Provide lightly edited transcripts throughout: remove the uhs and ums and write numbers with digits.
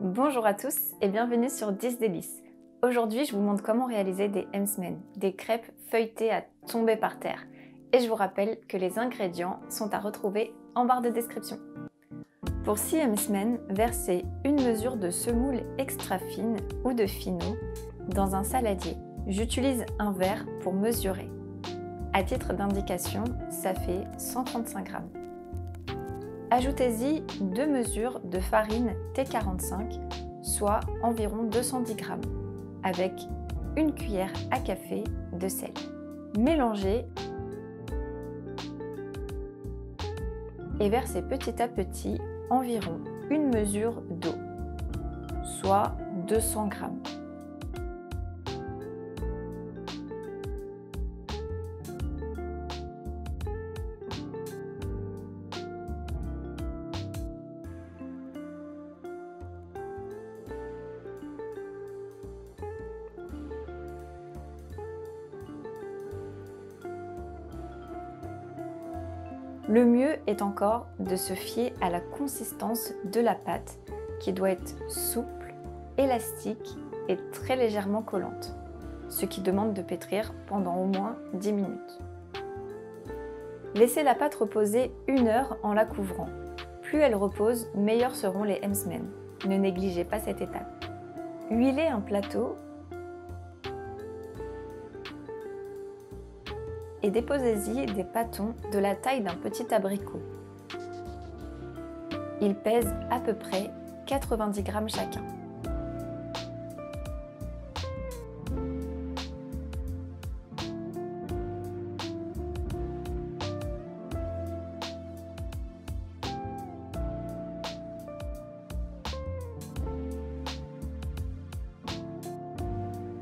Bonjour à tous et bienvenue sur Dyce Délices. Aujourd'hui, je vous montre comment réaliser des Hemsmen, des crêpes feuilletées à tomber par terre. Et je vous rappelle que les ingrédients sont à retrouver en barre de description. Pour 6 Hemsmen, versez une mesure de semoule extra fine ou de finot dans un saladier. J'utilise un verre pour mesurer. À titre d'indication, ça fait 135 g. Ajoutez-y 2 mesures de farine T45, soit environ 210 g, avec une cuillère à café de sel. Mélangez et versez petit à petit environ une mesure d'eau, soit 200 g. Le mieux est encore de se fier à la consistance de la pâte qui doit être souple, élastique et très légèrement collante, ce qui demande de pétrir pendant au moins 10 minutes. Laissez la pâte reposer 1 heure en la couvrant. Plus elle repose, meilleurs seront les Hemsmen. Ne négligez pas cette étape. Huilez un plateau et déposez-y des pâtons de la taille d'un petit abricot. Ils pèsent à peu près 90 g chacun.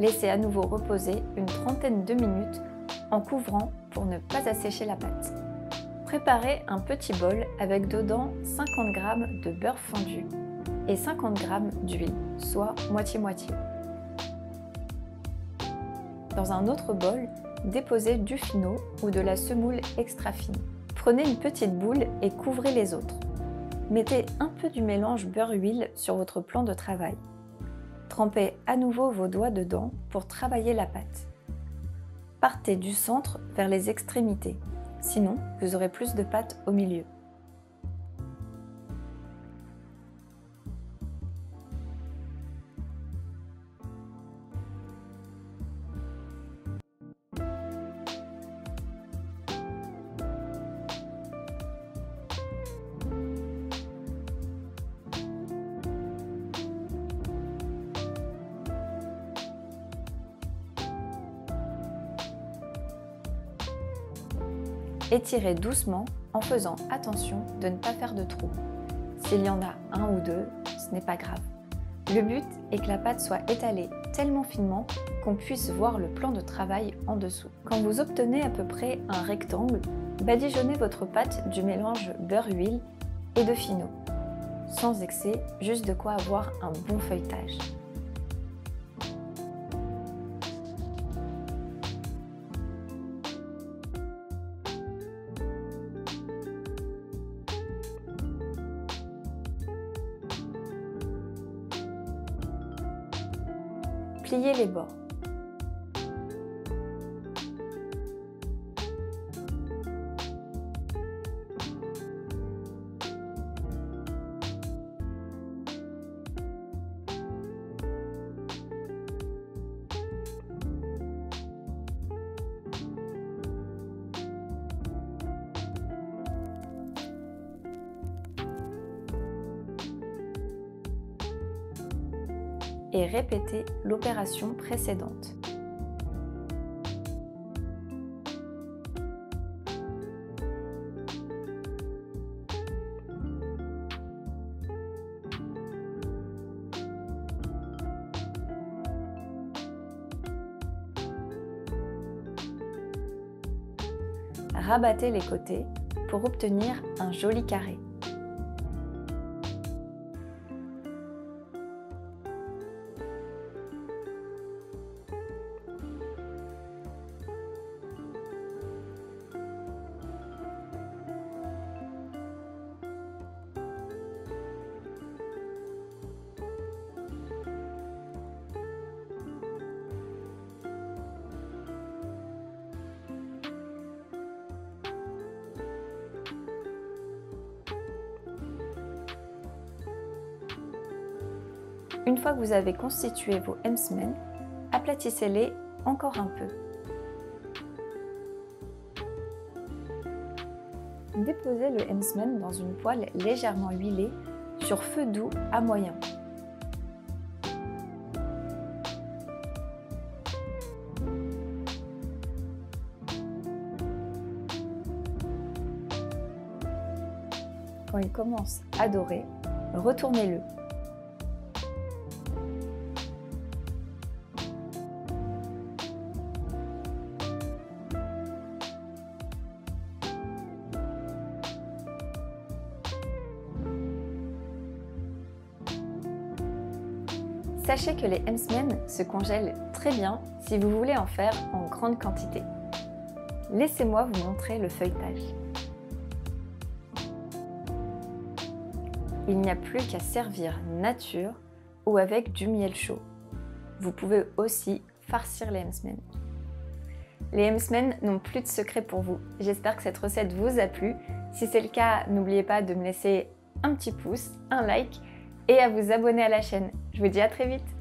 Laissez à nouveau reposer une trentaine de minutes en couvrant pour ne pas assécher la pâte. Préparez un petit bol avec dedans 50 g de beurre fondu et 50 g d'huile, soit moitié-moitié. Dans un autre bol, déposez du finot ou de la semoule extra fine. Prenez une petite boule et couvrez les autres. Mettez un peu du mélange beurre-huile sur votre plan de travail. Trempez à nouveau vos doigts dedans pour travailler la pâte. Partez du centre vers les extrémités, sinon vous aurez plus de pâte au milieu. Étirez doucement en faisant attention de ne pas faire de trous. S'il y en a un ou deux, ce n'est pas grave. Le but est que la pâte soit étalée tellement finement qu'on puisse voir le plan de travail en dessous. Quand vous obtenez à peu près un rectangle, badigeonnez votre pâte du mélange beurre-huile et de finot. Sans excès, juste de quoi avoir un bon feuilletage. Pliez les bords. Et répétez l'opération précédente. Rabattez les côtés pour obtenir un joli carré. Une fois que vous avez constitué vos Hemsmen, aplatissez-les encore un peu. Déposez le Hemsmen dans une poêle légèrement huilée sur feu doux à moyen. Quand il commence à dorer, retournez-le. Sachez que les Hemsmen se congèlent très bien si vous voulez en faire en grande quantité. Laissez-moi vous montrer le feuilletage. Il n'y a plus qu'à servir nature ou avec du miel chaud. Vous pouvez aussi farcir les Hemsmen. Les Hemsmen n'ont plus de secret pour vous. J'espère que cette recette vous a plu. Si c'est le cas, n'oubliez pas de me laisser un petit pouce, un like, et à vous abonner à la chaîne. Je vous dis à très vite!